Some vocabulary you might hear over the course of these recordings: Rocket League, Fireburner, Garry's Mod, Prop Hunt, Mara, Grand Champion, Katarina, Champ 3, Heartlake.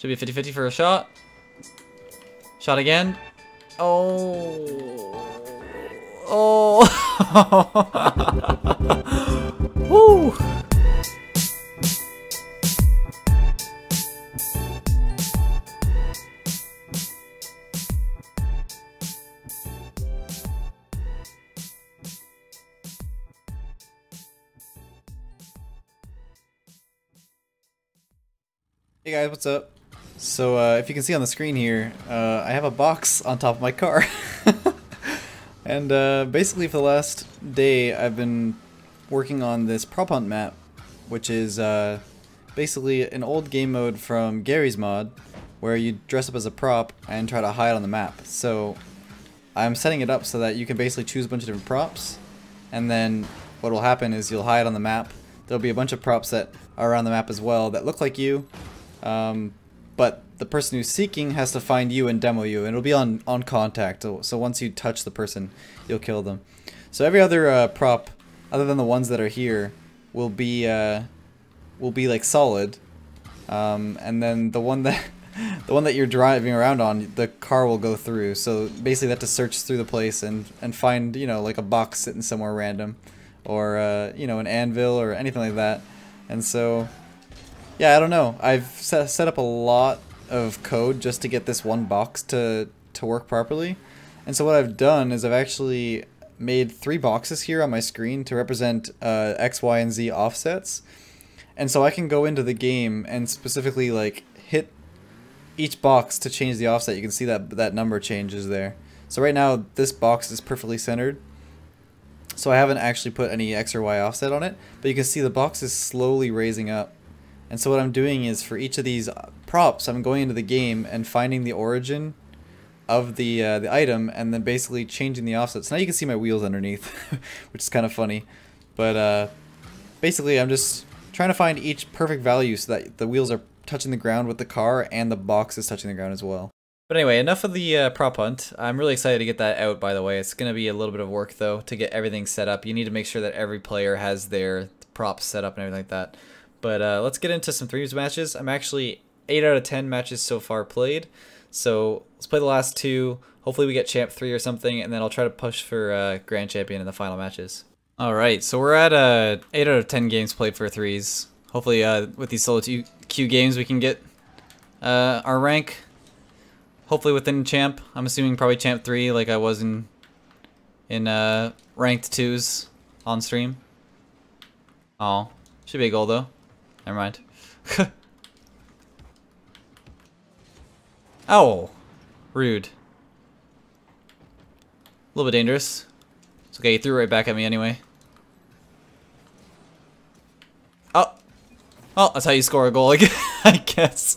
Should be a 50-50 for a shot. Shot again. Oh. Oh. Woo. Hey guys, what's up? So if you can see on the screen here, I have a box on top of my car. And basically for the last day I've been working on this Prop Hunt map, which is basically an old game mode from Garry's Mod where you dress up as a prop and try to hide on the map. So I'm setting it up so that you can basically choose a bunch of different props, and then what will happen is you'll hide on the map. There'll be a bunch of props that are around the map as well that look like you, but the person who's seeking has to find you and demo you, and it'll be on contact, so once you touch the person you'll kill them. So every other prop other than the ones that are here will be like solid, and then the one that you're driving around on, the car will go through. So basically they have to search through the place and find, you know, like a box sitting somewhere random, or you know, an anvil or anything like that. And so yeah, I don't know. I've set up a lot of code just to get this one box to work properly. And so what I've done is I've actually made 3 boxes here on my screen to represent X, Y, and Z offsets. And so I can go into the game and specifically like hit each box to change the offset. You can see that that number changes there. So right now this box is perfectly centered. So I haven't actually put any X or Y offset on it, but you can see the box is slowly raising up. And so what I'm doing is for each of these props, I'm going into the game and finding the origin of the item, and then basically changing the offset. So now you can see my wheels underneath, which is kind of funny. But basically I'm just trying to find each perfect value so that the wheels are touching the ground with the car and the box is touching the ground as well. But anyway, enough of the prop hunt. I'm really excited to get that out, by the way. It's going to be a little bit of work, though, to get everything set up. You need to make sure that every player has their props set up and everything like that. But let's get into some 3-2 matches. I'm actually 8 out of 10 matches so far played. So let's play the last 2. Hopefully we get Champ 3 or something, and then I'll try to push for Grand Champion in the final matches. Alright, so we're at 8 out of 10 games played for 3s. Hopefully with these solo queue games we can get our rank. Hopefully within Champ. I'm assuming probably Champ 3 like I was in ranked 2s on stream. Oh, should be a goal though. Never mind. Ow! Rude. A little bit dangerous. It's okay, he threw right back at me anyway. Oh! Oh, that's how you score a goal, I guess.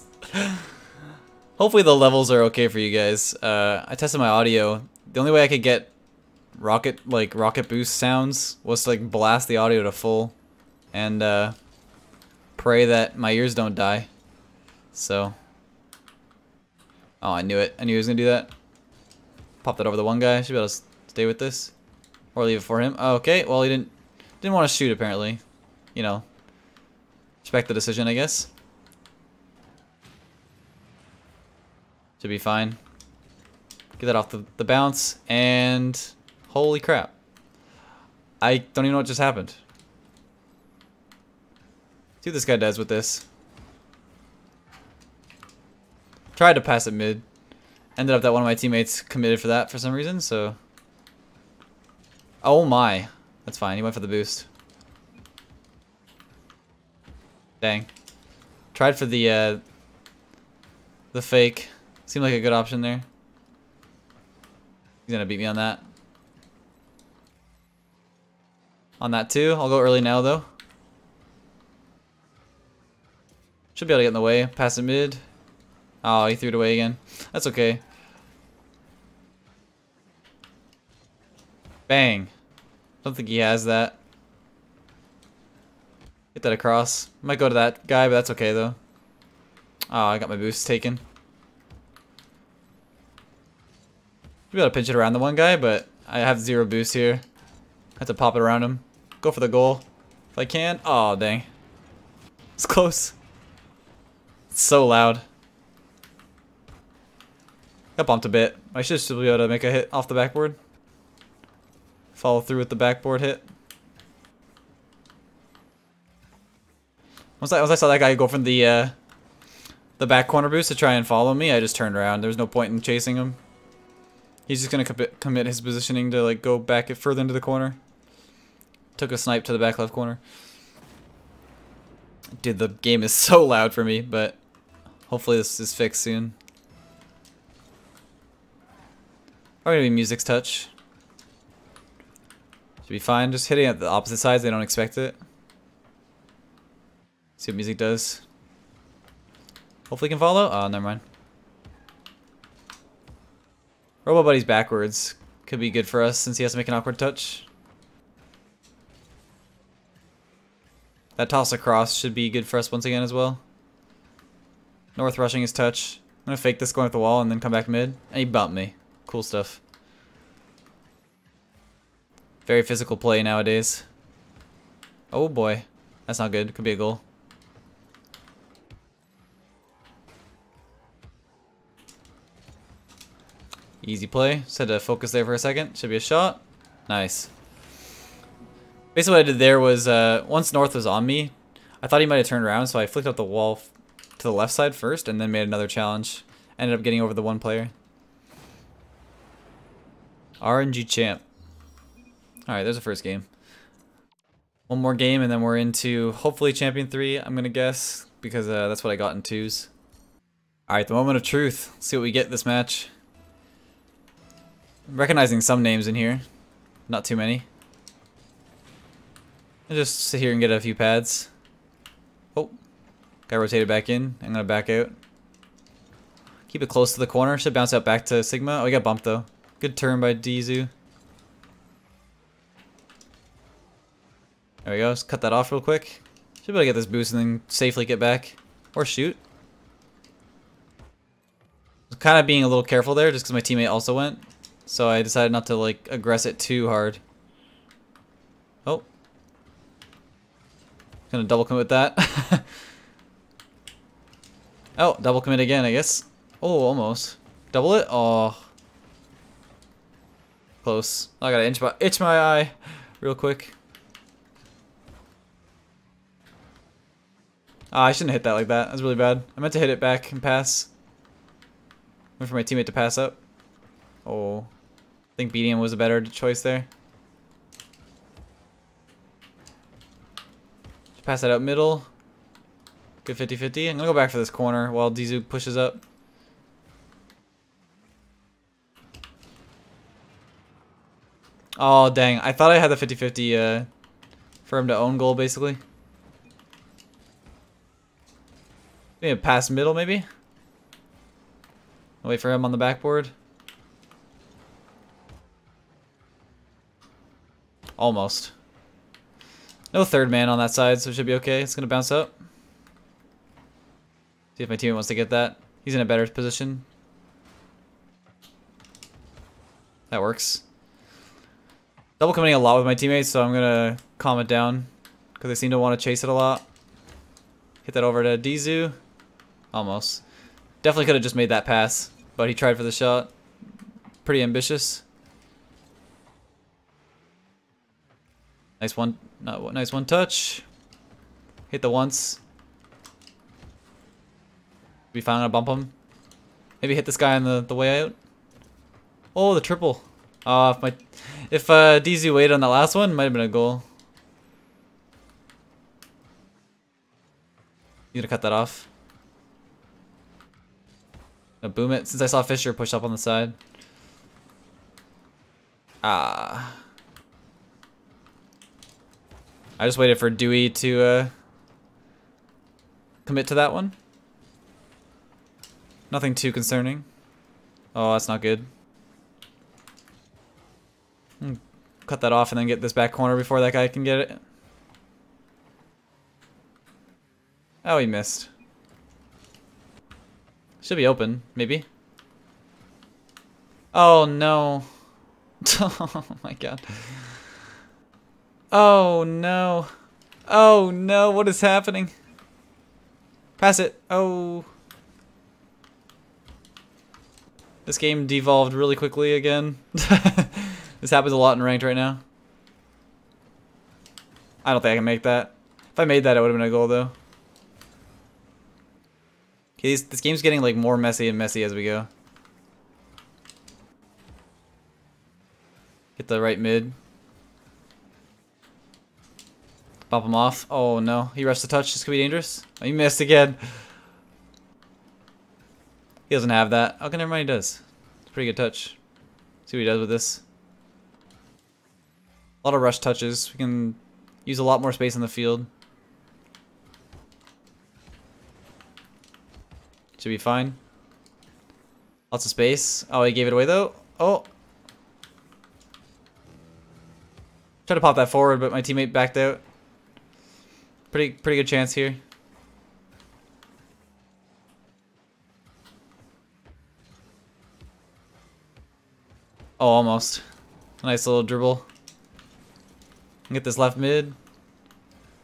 Hopefully the levels are okay for you guys. I tested my audio. The only way I could get rocket boost sounds was to like blast the audio to full. And pray that my ears don't die. So. Oh, I knew it. I knew he was going to do that. Pop that over the one guy. Should be able to stay with this. Or leave it for him. Oh, okay, well, he didn't want to shoot, apparently. You know. Respect the decision, I guess. Should be fine. Get that off the bounce. And holy crap. I don't even know what just happened. See what this guy does with this. Tried to pass it mid. Ended up that one of my teammates committed for that for some reason, so. Oh my. That's fine, he went for the boost. Dang. Tried for the fake. Seemed like a good option there. He's gonna beat me on that. On that too. I'll go early now though. Should be able to get in the way. Pass it mid. Oh, he threw it away again. That's okay. Bang. Don't think he has that. Get that across. Might go to that guy, but that's okay though. Oh, I got my boost taken. Should be able to pinch it around the one guy, but I have 0 boost here. I have to pop it around him. Go for the goal. If I can. Oh, dang. It's close. So loud. Got bumped a bit. I should still be able to make a hit off the backboard. Follow through with the backboard hit. Once I saw that guy go from the back corner boost to try and follow me, I just turned around. There's no point in chasing him. He's just going to commit his positioning to like go back further into the corner. Took a snipe to the back left corner. Dude, the game is so loud for me, but hopefully this is fixed soon. Probably gonna be music's touch. Should be fine. Just hitting at the opposite sides, they don't expect it. See what music does. Hopefully can follow. Oh, never mind. Robo Buddy's backwards. Could be good for us since he has to make an awkward touch. That toss across should be good for us once again as well. North rushing his touch. I'm gonna fake this going up the wall and then come back mid. And he bumped me. Cool stuff. Very physical play nowadays. Oh boy. That's not good. Could be a goal. Easy play. Just had to focus there for a second. Should be a shot. Nice. Basically what I did there was, once North was on me, I thought he might have turned around, so I flicked up the wall to the left side first, and then made another challenge. Ended up getting over the one player. RNG champ. Alright, there's the first game. One more game, and then we're into, hopefully, Champion 3, I'm gonna guess, because that's what I got in twos. Alright, the moment of truth. Let's see what we get this match. I'm recognizing some names in here. Not too many. I'll just sit here and get a few pads. Oh, guy rotated back in. I'm gonna back out. Keep it close to the corner. Should bounce out back to Sigma. Oh, he got bumped though. Good turn by Dizu. There we go. Just cut that off real quick. Should be able to get this boost and then safely get back or shoot. I'm kind of being a little careful there, just because my teammate also went, so I decided not to like aggress it too hard. Oh. Gonna double commit with that. Oh, double commit again, I guess. Oh, almost. Double it? Oh. Close. I gotta itch my eye real quick. Ah, I shouldn't hit that like that. That's really bad. I meant to hit it back and pass. Went for my teammate to pass up. Oh. I think BDM was a better choice there. Pass that out middle. Good 50-50. I'm gonna go back for this corner while Dizu pushes up. Oh dang, I thought I had the 50-50 for him to own goal basically. Maybe a pass middle maybe? I'll wait for him on the backboard. Almost. No third man on that side, so it should be okay. It's going to bounce up. See if my teammate wants to get that. He's in a better position. That works. Double committing a lot with my teammates, so I'm going to calm it down. Because they seem to want to chase it a lot. Hit that over to Dizu. Almost. Definitely could have just made that pass, but he tried for the shot. Pretty ambitious. Nice one. Nice one touch. Hit the once. We finally gonna bump him. Maybe hit this guy on the way out. Oh, the triple. If DZ waited on that last one, might have been a goal. You gotta cut that off. Gonna boom it since I saw Fisher push up on the side. Ah. I just waited for Dewey to commit to that one. Nothing too concerning. Oh, that's not good. Cut that off and then get this back corner before that guy can get it. Oh, he missed. Should be open, maybe. Oh, no. Oh, my God. Oh no. Oh no, what is happening? Pass it. Oh. This game devolved really quickly again. This happens a lot in ranked right now. I don't think I can make that. If I made that, it would have been a goal, though. Okay, this game's getting like more messy and messy as we go. Get the right mid. Bop him off. Oh, no. He rushed the touch. This could be dangerous. Oh, he missed again. He doesn't have that. Okay, never mind. He does. It's a pretty good touch. See what he does with this. A lot of rush touches. We can use a lot more space in the field. Should be fine. Lots of space. Oh, he gave it away though. Oh. Tried to pop that forward, but my teammate backed out. Pretty good chance here. Oh, almost. Nice little dribble. Get this left mid.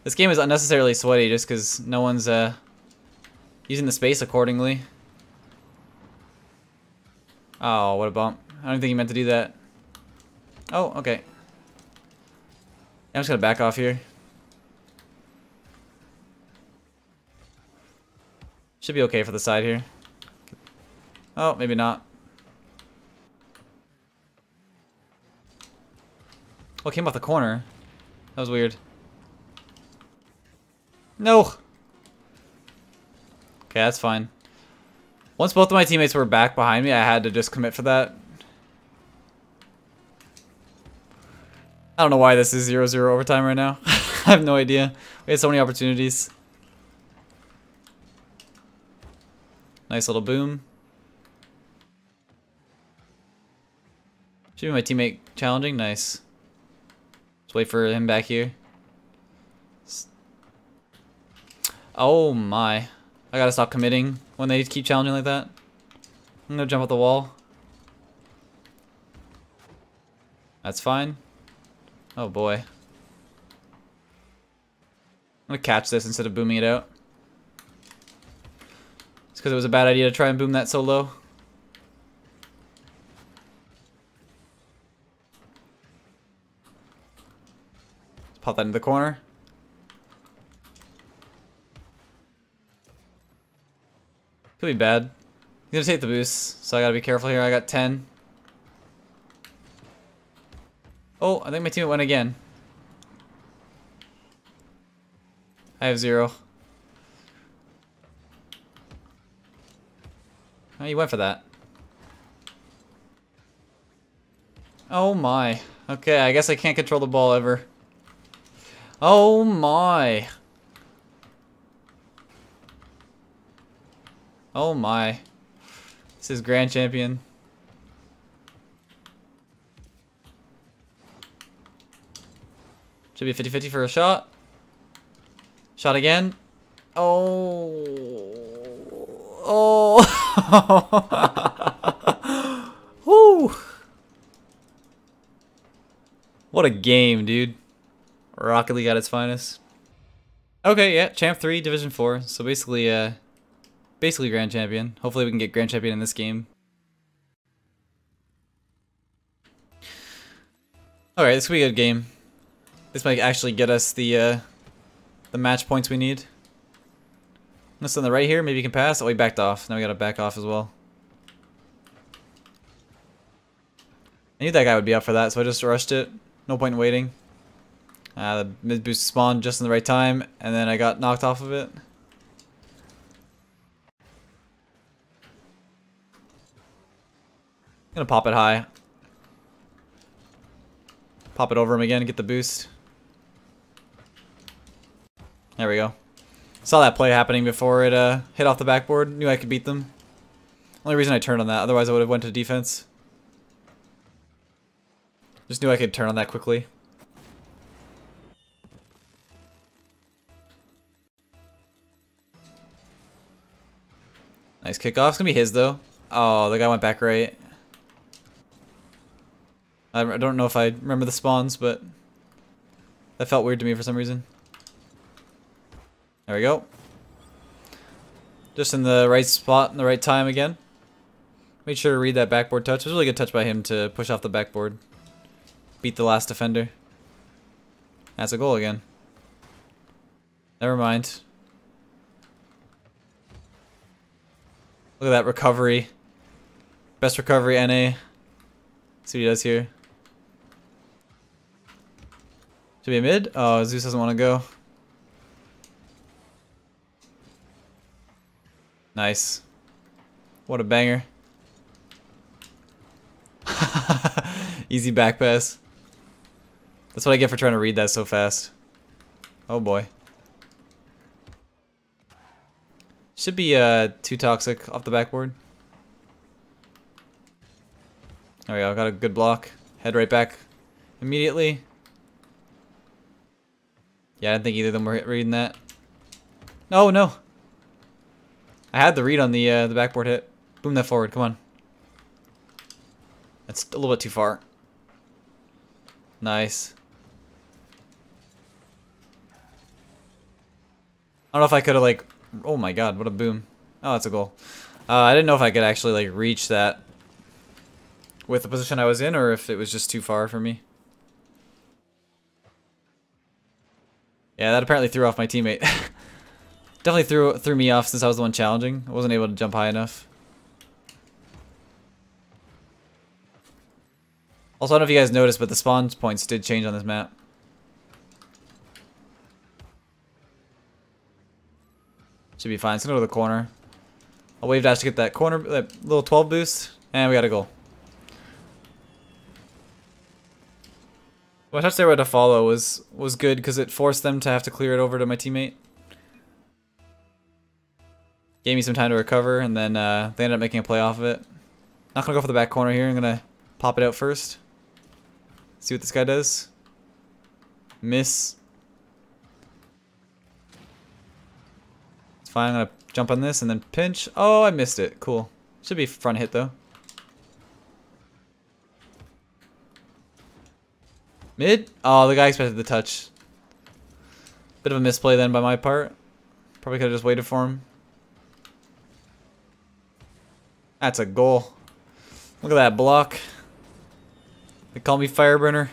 This game is unnecessarily sweaty just because no one's using the space accordingly. Oh, what a bump. I don't think he meant to do that. Oh, okay. I'm just going to back off here. Should be okay for the side here. Oh, maybe not. Oh, it came off the corner. That was weird. No! Okay, that's fine. Once both of my teammates were back behind me, I had to just commit for that. I don't know why this is 0-0 overtime right now. I have no idea. We had so many opportunities. Nice little boom. Should be my teammate challenging. Nice. Let's wait for him back here. Oh my. I gotta stop committing when they keep challenging like that. I'm gonna jump up the wall. That's fine. Oh boy. I'm gonna catch this instead of booming it out. It's because it was a bad idea to try and boom that so low. Pop that into the corner. Could be bad. He's gonna take the boost, so I gotta be careful here. I got 10. Oh, I think my teammate went again. I have 0. Oh, he went for that. Oh my. Okay, I guess I can't control the ball ever. Oh my. Oh my. This is Grand Champion. Should be 50-50 for a shot. Shot again. Oh. Oh. Woo. What a game, dude. Rocket League at its finest. Okay, yeah, Champ 3, Division 4. So basically Grand Champion. Hopefully we can get Grand Champion in this game. Alright, this will be a good game. This might actually get us the match points we need. This on the right here, maybe you can pass. Oh, he backed off. Now we gotta back off as well. I knew that guy would be up for that, so I just rushed it. No point in waiting. The mid boost spawned just in the right time, and then I got knocked off of it. I'm gonna pop it high. Pop it over him again, get the boost. There we go. Saw that play happening before it hit off the backboard. Knew I could beat them. Only reason I turned on that, otherwise I would have went to defense. Just knew I could turn on that quickly. Nice kickoff. It's gonna be his though. Oh, the guy went back right. I don't know if I remember the spawns, but that felt weird to me for some reason. There we go. Just in the right spot in the right time again. Made sure to read that backboard touch. It was a really good touch by him to push off the backboard. Beat the last defender. That's a goal again. Never mind. Look at that recovery. Best recovery, NA. See what he does here. Should be a mid? Oh, Zeus doesn't want to go. Nice. What a banger. Easy back pass. That's what I get for trying to read that so fast. Oh boy. Should be too toxic off the backboard. There we go, got a good block. Head right back immediately. Yeah, I didn't think either of them were reading that. No, no. I had the read on the backboard hit. Boom that forward, come on. That's a little bit too far. Nice. I don't know if I could have like... Oh my god, what a boom. Oh, that's a goal. I didn't know if I could actually like reach that with the position I was in or if it was just too far for me. Yeah, that apparently threw off my teammate. Definitely threw me off since I was the one challenging. I wasn't able to jump high enough. Also, I don't know if you guys noticed, but the spawn points did change on this map. Should be fine. It's gonna go to the corner. I'll wave dash to get that corner, that little 12 boost, and we got a goal. Well, I touched there to follow was good because it forced them to have to clear it over to my teammate. Gave me some time to recover, and then they ended up making a play off of it. Not gonna go for the back corner here. I'm gonna pop it out first. See what this guy does. Miss. It's fine. I'm gonna jump on this and then pinch. Oh, I missed it. Cool. Should be front hit though. Mid. Oh, the guy expected the touch. Bit of a misplay then by my part. Probably could have just waited for him. That's a goal. Look at that block. They call me Fireburner.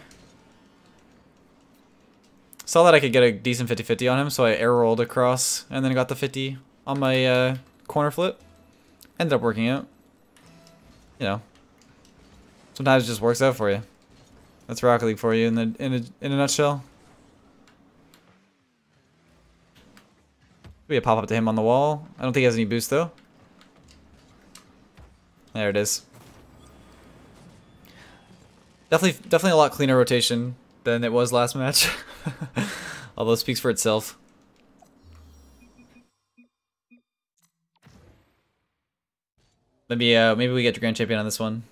Saw that I could get a decent 50-50 on him, so I air rolled across and then got the 50 on my corner flip. Ended up working out. You know, sometimes it just works out for you. That's Rocket League for you in a nutshell. Maybe a pop up to him on the wall. I don't think he has any boost though. There it is. Definitely a lot cleaner rotation than it was last match. Although it speaks for itself. Maybe we get Grand Champion on this one.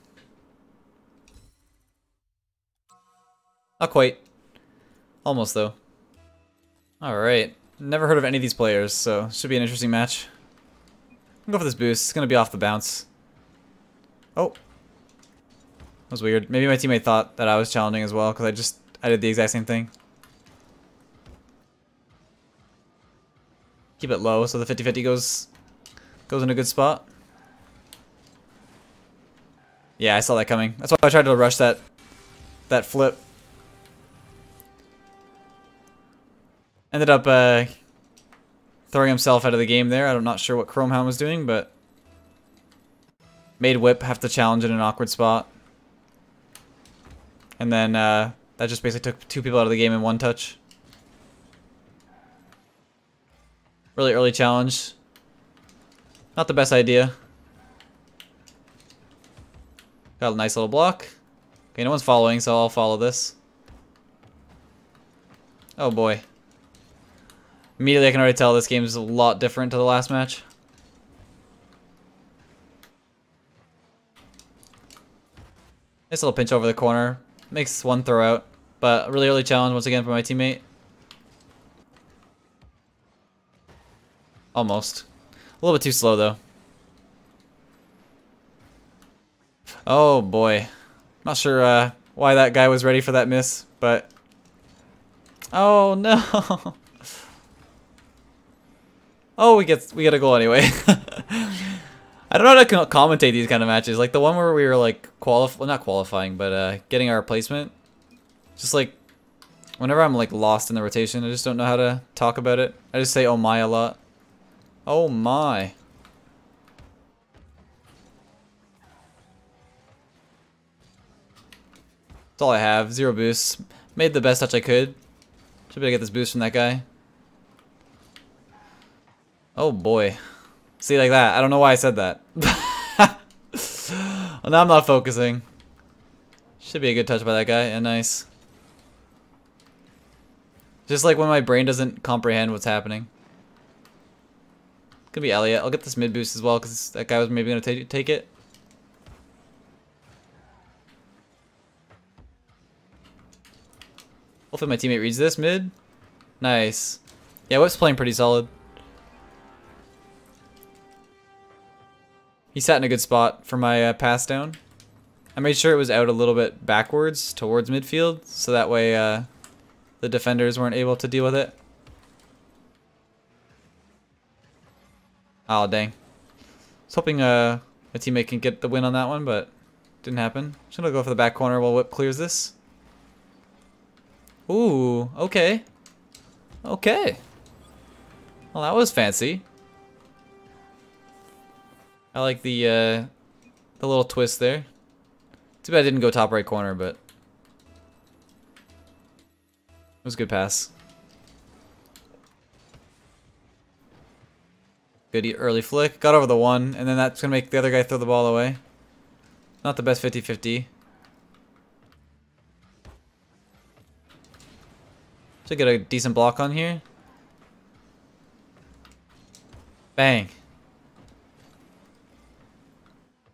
Not quite. Almost though. Alright. Never heard of any of these players, so should be an interesting match. I'm gonna go for this boost. It's gonna be off the bounce. Oh. That was weird. Maybe my teammate thought that I was challenging as well, because I did the exact same thing. Keep it low, so the 50-50 goes in a good spot. Yeah, I saw that coming. That's why I tried to rush that flip. Ended up throwing himself out of the game there. I'm not sure what Chromehound was doing, but made Whip have to challenge in an awkward spot. And then that just basically took two people out of the game in one touch. Really early challenge. Not the best idea. Got a nice little block. Okay, no one's following, so I'll follow this. Oh boy. Immediately I can already tell this game is a lot different to the last match. Nice little pinch over the corner. Makes one throw out, but a really early challenge once again for my teammate. Almost. A little bit too slow though. Oh boy. Not sure why that guy was ready for that miss, but... Oh no! Oh, we get a goal anyway. I don't know how to commentate these kind of matches. Like the one where we were like getting our placement. Just like whenever I'm like lost in the rotation, I just don't know how to talk about it. I just say "oh my" a lot. Oh my. That's all I have. 0 boosts. Made the best touch I could. Should be able to get this boost from that guy. Oh boy. See, like that. I don't know why I said that. Well, now I'm not focusing. Should be a good touch by that guy. And yeah, nice. Just like when my brain doesn't comprehend what's happening. It's gonna be Elliot. I'll get this mid boost as well because that guy was maybe gonna take it. Hopefully my teammate reads this mid. Nice. Yeah, Whip's playing pretty solid. He sat in a good spot for my pass down. I made sure it was out a little bit backwards towards midfield, so that way the defenders weren't able to deal with it. Oh, dang. I was hoping my teammate can get the win on that one, but didn't happen. Just gonna go for the back corner while Whip clears this. Ooh, okay. Okay. Well, that was fancy. I like the little twist there. Too bad I didn't go top right corner, but it was a good pass. Good early flick. Got over the one, and then that's going to make the other guy throw the ball away. Not the best 50-50. Should get a decent block on here. Bang.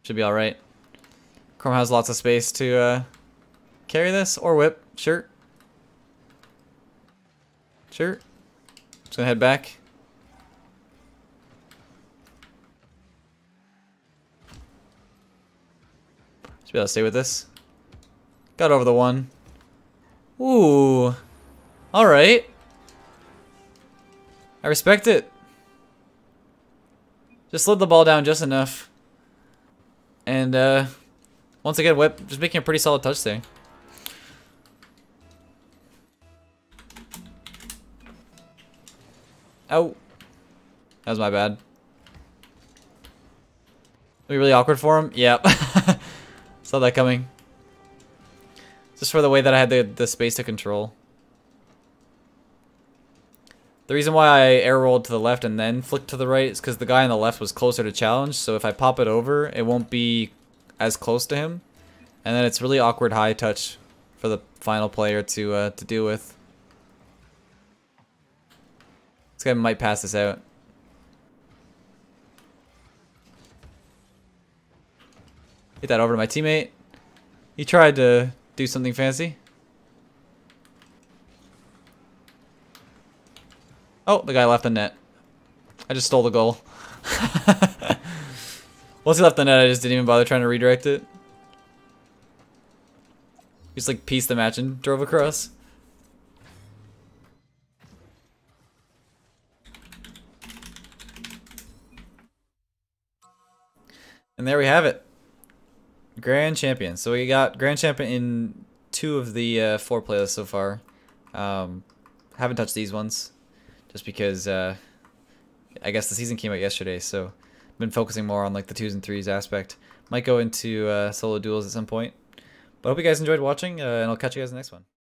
Should be alright. Chrome has lots of space to carry this or Whip. Sure. Sure. Just gonna head back. Should be able to stay with this. Got over the one. Ooh. Alright. I respect it. Just slid the ball down just enough. And, once again, Whip just making a pretty solid touch there. Ow. That was my bad. It'll be really awkward for him. Yep. Saw that coming. Just for the way that I had the space to control. The reason why I air rolled to the left and then flicked to the right is because the guy on the left was closer to challenge, so if I pop it over, it won't be as close to him. And then it's really awkward high touch for the final player to deal with. This guy might pass this out. Get that over to my teammate. He tried to do something fancy. Oh, the guy left the net. I just stole the goal. Once he left the net, I just didn't even bother trying to redirect it. He just like pieced the match and drove across. And there we have it. Grand Champion. So we got Grand Champion in 2 of the 4 playlists so far. Haven't touched these ones. Just because, I guess the season came out yesterday, so I've been focusing more on like the 2s and 3s aspect. Might go into solo duels at some point. But I hope you guys enjoyed watching, and I'll catch you guys in the next one.